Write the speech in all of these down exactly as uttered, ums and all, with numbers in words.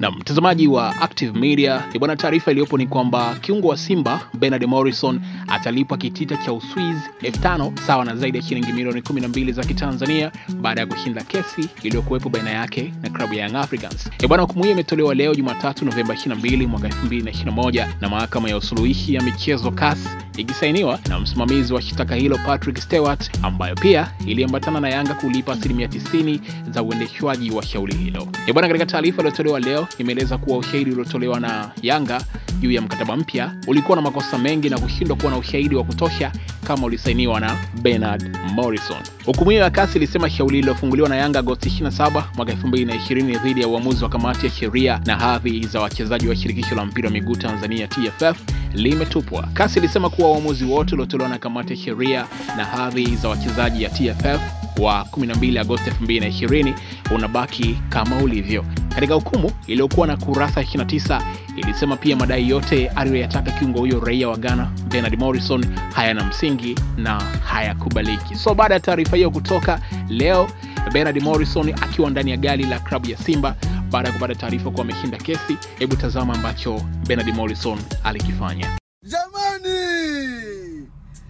Na mtazamaji wa Active Media, bwana, taarifa iliyopo ni kwamba kiungo wa Simba Bernard Morrison atalipwa kitita cha Uswizi elfu tano sawa na zaidi ya shilingi milioni kumi na mbili za Kitanzania baada ya kushinda kesi iliyokuwepo baina yake na klabu ya Young Africans. Bwana, hukumu hiyo imetolewa leo Jumatatu Novemba ishirini na mbili mwaka elfu mbili na ishirini na moja na mahakama ya usuluhishi ya michezo C A S ikisainiwa na msimamizi wa shitaka hilo Patrick Stewart, ambayo pia iliambatana na Yanga kulipa asilimia tisini za uendeshwaji wa shauri hilo. Bwana, katika taarifa iliyotolewa leo imeeleza kuwa ushahidi uliotolewa na Yanga juu ya mkataba mpya ulikuwa na makosa mengi na kushindwa kuwa na ushahidi wa kutosha kama ulisainiwa na Bernard Morrison. Hukumu ya kasi ilisema shauri lililofunguliwa na Yanga Agosti ishirini na saba mwaka elfu mbili na ishirini dhidi ya uamuzi wa kamati ya sheria na hadhi za wachezaji wa shirikisho la mpira wa miguu Tanzania T F F limetupwa. Kasi ilisema kuwa uamuzi wote uliotolewa na kamati ya sheria na hadhi za wachezaji ya T F F wa kumi na mbili Agosti elfu mbili na ishirini unabaki kama ulivyo. Katika hukumu iliyokuwa na kurasa ishirini na tisa ilisema pia madai yote aliyoyataka kiungo huyo raia wa Ghana Bernard Morrison hayana msingi na hayakubaliki. So baada ya taarifa hiyo kutoka leo, Bernard Morrison akiwa ndani ya gari la klabu ya Simba baada ya kupata taarifa kuwa ameshinda kesi, hebu tazama ambacho Bernard Morrison alikifanya. Jamani!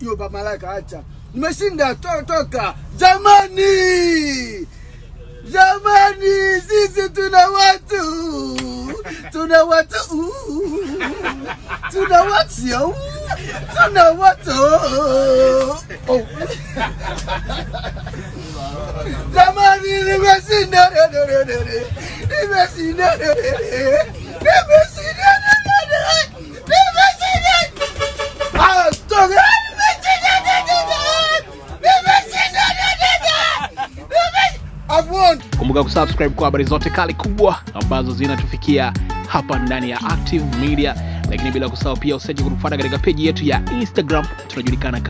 Yo baba malaika, acha. Nimeshinda, toka toka. Jamani! Jamani, sisi tuna watu, tuna watu, tuna watu, tuna watu, oh. Jamani, nimeshinda, nimeshinda, nimeshinda, kumbuka kusubscribe kwa habari zote kali kubwa ambazo zinatufikia hapa ndani ya Active Media, lakini bila kusahau pia usije kutufuata katika page yetu ya Instagram, tunajulikana